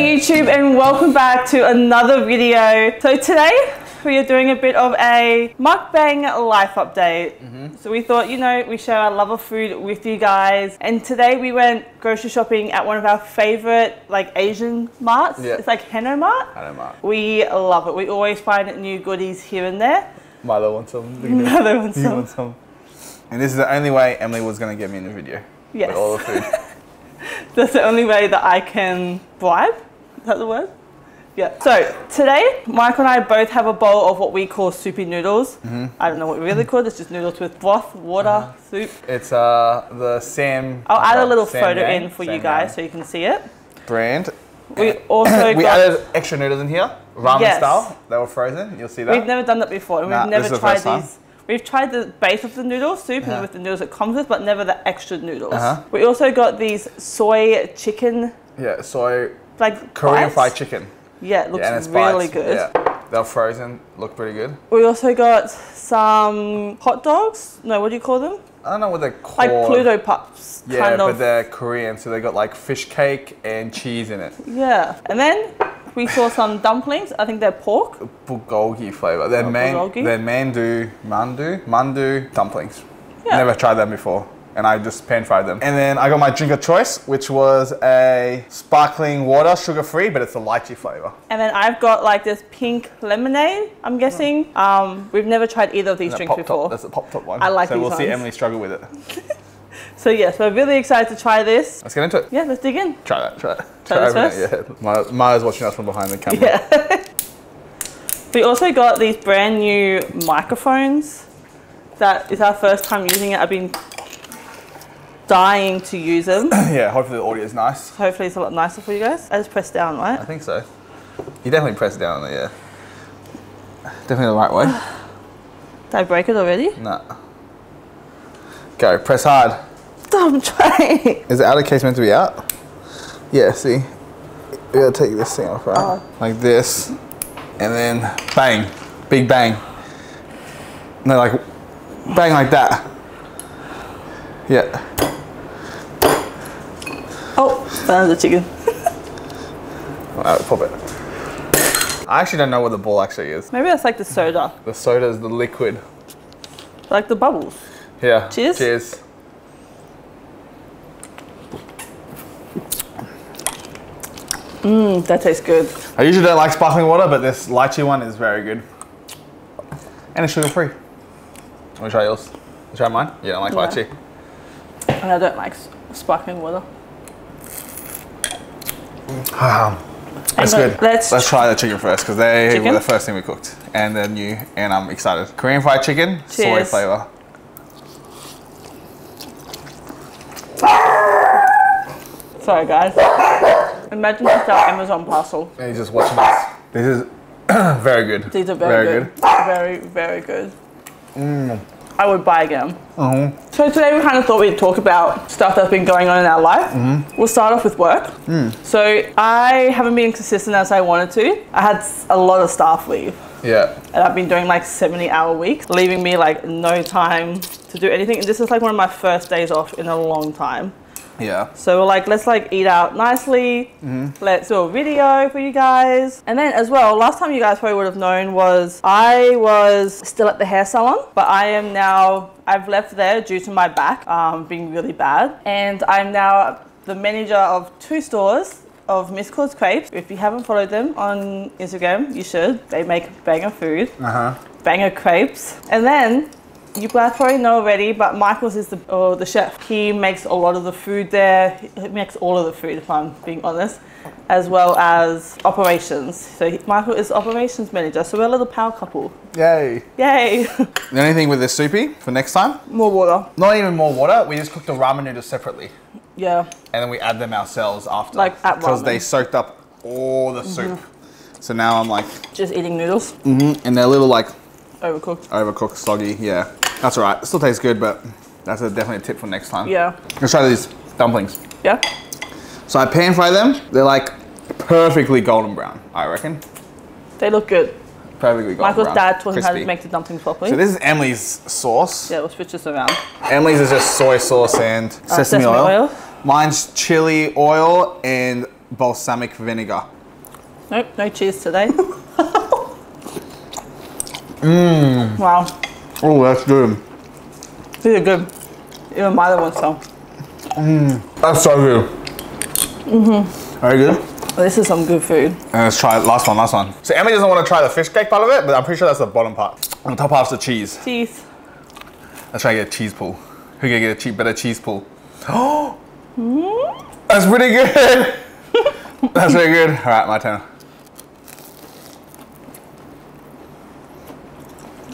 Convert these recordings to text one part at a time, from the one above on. YouTube and welcome back to another video. So today we are doing a bit of a mukbang life update. So we thought, you know, we share our love of food with you guys, and today we went grocery shopping at one of our favorite like Asian marts. It's like Henno Mart. We love it. We always find new goodies here and there. Milo wants some. Milo wants some. And this is the only way Emily was going to get me in the video. Yes. With all the food. That's the only way that I can bribe. Is that the word? Yeah. So today, Michael and I both have a bowl of what we call soupy noodles. I don't know what we really call it. It's just noodles with broth, water, soup. It's the Sam. I'll add a little photo in for you guys so you can see it. Brand. We also we added extra noodles in here, ramen style. They were frozen. You'll see that. We've never done that before, and we've never tried these. We've tried the base of the noodle soup and with the noodles it comes with, but never the extra noodles. We also got these soy chicken. Soy like Korean fried chicken. It looks really good. They're frozen, look pretty good. We also got some hot dogs. No, what do you call them? I don't know what they're called. Like Pluto Pups. But they're Korean, so they got like fish cake and cheese in it. And then we saw some dumplings. I think they're pork. Bulgogi flavour. They're, they're mandu dumplings. Never tried them before. And I just pan fried them. And then I got my drink of choice, which was a sparkling water, sugar-free, but it's a lychee flavour. And then I've got like this pink lemonade, I'm guessing. We've never tried either of these drinks before. That's a pop-top one. I like these ones. So we'll see Emily struggle with it. So yes, we're really excited to try this. Let's get into it. Yeah, let's dig in. Try that first. Maya's watching us from behind the camera. We also got these brand new microphones. That is our first time using it. I've been dying to use them. Hopefully the audio is nice. Hopefully it's a lot nicer for you guys. I just press down, right? I think so. You definitely press down, definitely the right way. Did I break it already? No. Go, press hard. Stop trying. Is the outer case meant to be out? Yeah, see? We gotta take this thing off, right? Like this. And then bang. Big bang. No, like bang like that. Oh, that's a chicken. Alright, pop it. I actually don't know what the ball actually is. Maybe that's like the soda. The soda is the liquid. Like the bubbles. Yeah. Cheers. Cheers. Mmm, that tastes good. I usually don't like sparkling water, but this lychee one is very good. And it's sugar-free. Wanna try yours? Wanna try mine? You don't like lychee. And I don't like sparkling water. That's good. Let's try the chicken first, because they were the first thing we cooked. And they're new, and I'm excited. Korean fried chicken, soy flavour. Sorry guys. Imagine just our Amazon parcel. And he's just watching us. This is very good. These are very, very good. Very, very good. I would buy again. So today we kind of thought we'd talk about stuff that's been going on in our life. We'll start off with work. So I haven't been consistent as I wanted to. I had a lot of staff leave. And I've been doing like 70-hour weeks, leaving me like no time to do anything. And this is like one of my first days off in a long time. So we're like, let's like eat out nicely. Let's do a video for you guys. And then as well, last time you guys probably would have known was I was still at the hair salon, but I am now, I've left there due to my back being really bad. And I'm now the manager of 2 stores of Miss Claude's Crepes. If you haven't followed them on Instagram, you should. They make banger food, banger crepes. And then you guys probably know already, but Michael's is the chef. He makes a lot of the food there. He makes all of the food, if I'm being honest, as well as operations. So Michael is operations manager. So we're a little power couple. Yay. Yay. The only thing with this soupy for next time? More water. Not even more water. We just cook the ramen noodles separately. And then we add them ourselves after. Like at ramen. Because they soaked up all the soup. So now I'm like... just eating noodles. And they're a little like... overcooked. Overcooked, soggy, That's all right. It still tastes good, but that's definitely a tip for next time. Let's try these dumplings. So I pan fry them. They're like perfectly golden brown, I reckon. They look good. Perfectly golden brown. Michael's dad taught him how to make the dumplings properly. So this is Emily's sauce. We'll switch this around. Emily's is just soy sauce and sesame oil. Mine's chili oil and balsamic vinegar. Nope, no cheese today. Mmm. Wow. Oh, that's good. These are good. Even my other ones, so. Mmm. That's so good. Mm-hmm. Very good. This is some good food. And let's try it. Last one, last one. So Emily doesn't want to try the fish cake part of it, but I'm pretty sure that's the bottom part. On top half's the cheese. Cheese. Let's try to get a cheese pull. Who can get a better cheese pull? Oh! That's pretty good. That's really good. All right, my turn.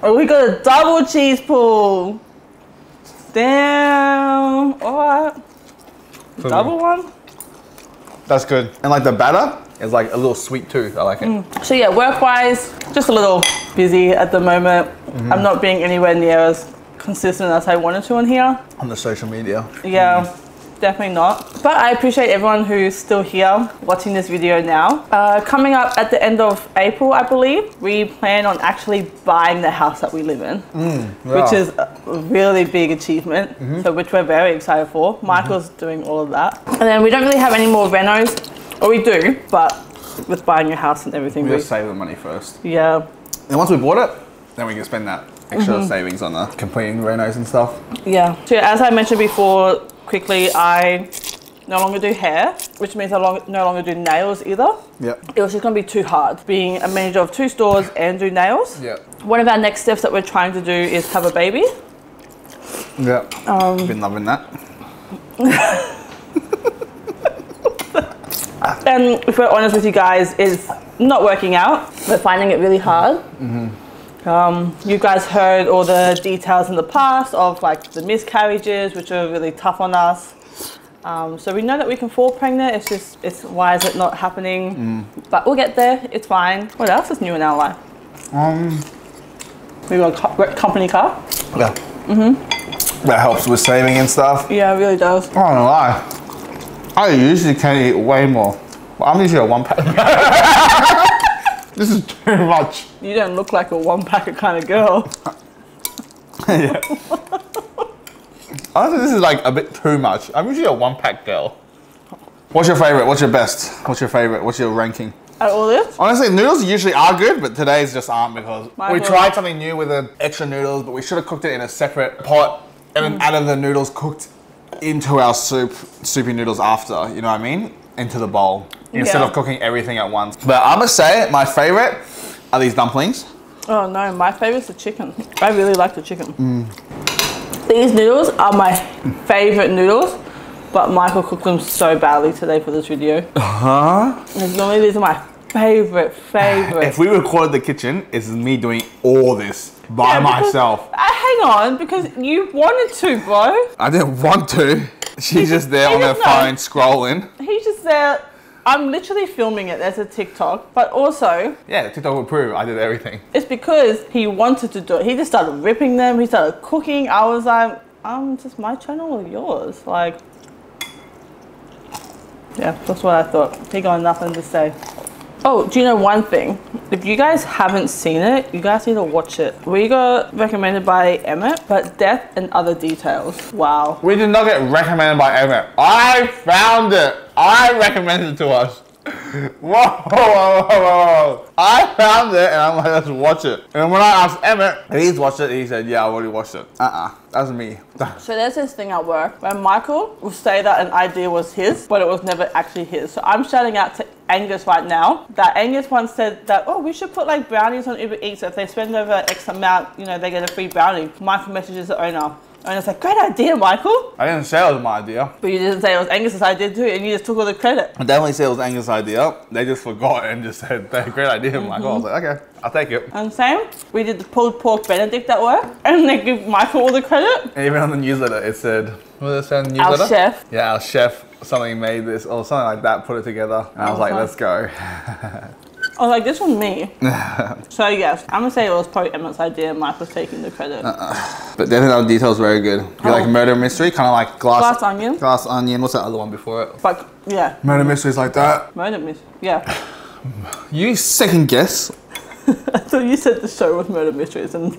Oh, we got a double cheese pull. Damn. All right. So double good. One. That's good. And like the batter is like a little sweet too. I like it. Mm. So yeah, work-wise, just a little busy at the moment. Mm-hmm. I'm not being anywhere near as consistent as I wanted to on here. On the social media. Yeah. Mm. Definitely not, but I appreciate everyone who's still here watching this video now. Coming up at the end of April, I believe, we plan on actually buying the house that we live in, yeah. Which is a really big achievement, so which we're very excited for. Michael's doing all of that. And then we don't really have any more renos, or we do, but with buying your house and everything. We just save the money first. Yeah. And once we bought it, then we can spend that extra savings on the completing renos and stuff. Yeah. So as I mentioned before, quickly, I no longer do hair, which means I no longer do nails either. Yep. It was just going to be too hard being a manager of 2 stores and do nails. Yep. One of our next steps that we're trying to do is have a baby. Yeah. Been loving that. And if we're honest with you guys, it's not working out. We're finding it really hard. You guys heard all the details in the past of like the miscarriages, which are really tough on us. So we know that we can fall pregnant. It's just, why is it not happening? But we'll get there. It's fine. What else is new in our life? We got a company car. Yeah. That helps with saving and stuff. Yeah, it really does. I don't lie. I usually can eat way more. But I'm usually a 1-pack. This is too much. You don't look like a 1-packer kind of girl. Yeah. Honestly, this is like a bit too much. I'm usually a 1-pack girl. What's your favorite? What's your best? What's your favorite? What's your ranking? Out of all this? Honestly, noodles usually are good, but today's just aren't because we tried something new with the extra noodles, but we should have cooked it in a separate pot and then added the noodles cooked into our soup, soupy noodles after, you know what I mean? Into the bowl. Instead of cooking everything at once. But I must say, my favorite are these dumplings. Oh no, my favorite's the chicken. I really like the chicken. These noodles are my favorite noodles, but Michael cooked them so badly today for this video. Normally these are my favorite. If we recorded the kitchen, it's me doing all this by myself. Hang on, because you wanted to, bro. I didn't want to. She's just there on her phone scrolling. He's just there. I'm literally filming it as a TikTok, but also... Yeah, TikTok will prove I did everything. It's because he wanted to do it. He just started ripping them. He started cooking. I was like, just my channel or yours? Like, yeah, that's what I thought. He got nothing to say. Oh, do you know one thing? If you guys haven't seen it, you guys need to watch it. We got recommended by Emmett, but Death and Other Details. Wow. We did not get recommended by Emmett. I found it. I recommended it to us. Whoa. I found it and I'm like, let's watch it. And when I asked Emmett, he's watched it, he said, yeah, I already watched it. That's me. So there's this thing at work where Michael will say that an idea was his, but it was never actually his. So I'm shouting out to Angus right now that Angus once said that, oh, we should put like brownies on Uber Eats. If they spend over X amount, you know, they get a free brownie. Michael messages the owner. And it's like, great idea, Michael. I didn't say it was my idea. But you didn't say it was Angus's idea too, and you just took all the credit. I definitely said it was Angus's idea. They just forgot and just said, great idea, Michael. I was like, okay, I'll take it. And same, we did the pulled pork Benedict at work, and they give Michael all the credit. And even on the newsletter, it said, what did it say on the newsletter? Our chef. Yeah, our chef, something made this, or something like that, put it together. And I was like, let's go. I was like, this was me. So yes, I'm gonna say it was probably Emmett's idea and Michael's taking the credit. But Death and Other Details very good. You like murder mystery, kind of like glass onion. Glass onion. What's that other one before it? Like yeah. Murder mysteries like that. Murder mystery. Yeah. You second guess. I thought you said the show was murder mysteries and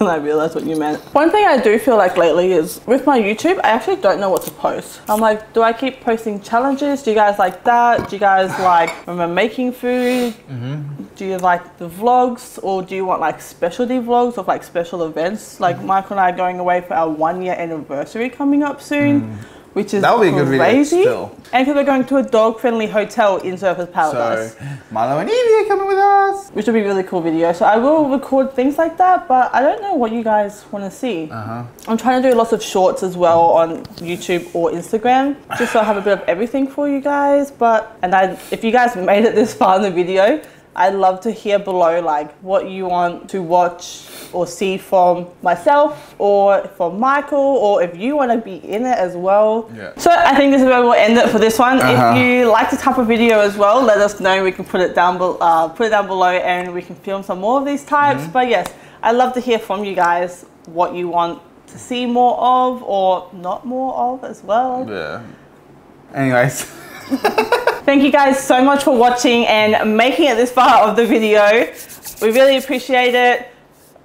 and I realized what you meant. One thing I do feel like lately is with my YouTube, I actually don't know what to post. I'm like, do I keep posting challenges? Do you guys like that? Do you guys like when we're making food? Mm-hmm. Do you like the vlogs, or do you want like specialty vlogs of like special events? Like Michael and I are going away for our 1 year anniversary coming up soon. Mm. Which is that'll be crazy. A good video still. And because we're going to a dog-friendly hotel in Surfers Paradise. So, Milo and Evie are coming with us. Which will be a really cool video. So I will record things like that, but I don't know what you guys want to see. Uh-huh. I'm trying to do lots of shorts as well on YouTube or Instagram, just so I have a bit of everything for you guys. But, and if you guys made it this far in the video, I'd love to hear below like what you want to watch or see from myself or from Michael, or if you want to be in it as well. Yeah. So I think this is where we'll end it for this one. Uh-huh. If you like this type of video as well, let us know. We can put it down below and we can film some more of these types. Mm-hmm. But yes, I'd love to hear from you guys what you want to see more of or not more of as well. Yeah. Anyways. Thank you guys so much for watching and making it this far of the video. We really appreciate it.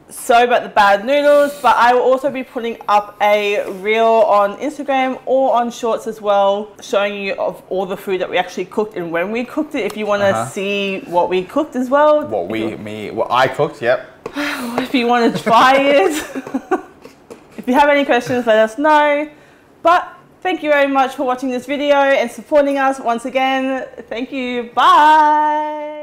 So about the bad noodles, but I will also be putting up a reel on Instagram or on shorts as well, showing you of all the food that we actually cooked and when we cooked it, if you want to see what we cooked as well. What I cooked, yep. If you want to try it. If you have any questions, let us know. But thank you very much for watching this video and supporting us once again. Thank you. Bye.